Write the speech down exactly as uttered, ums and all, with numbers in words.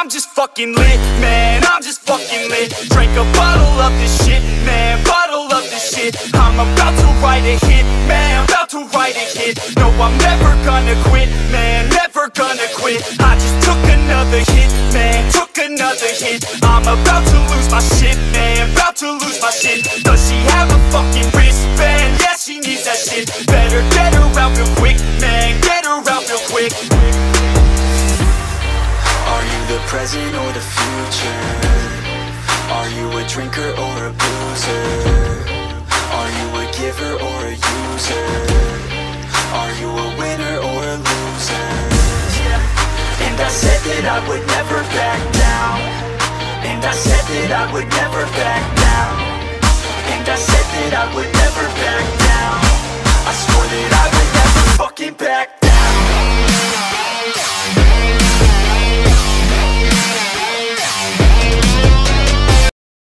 I'm just fucking lit, man, I'm just fucking lit. Drink a bottle of this shit, man, bottle of this shit. I'm about to write a hit, man, about to write a hit. No, I'm never gonna quit, man, never gonna quit. I just took another hit, man, took another hit. I'm about to lose my shit, man, about to lose my shit. Does she have a fucking wristband? Yeah, she needs that shit. Better get her out real quick, man, get her out real quick. Are you the present or the future? Are you a drinker or a boozer? Are you a giver or a user? Are you a winner or a loser? Yeah. And I said that I would never back down. And I said that I would never back down. And I said that I would never back down.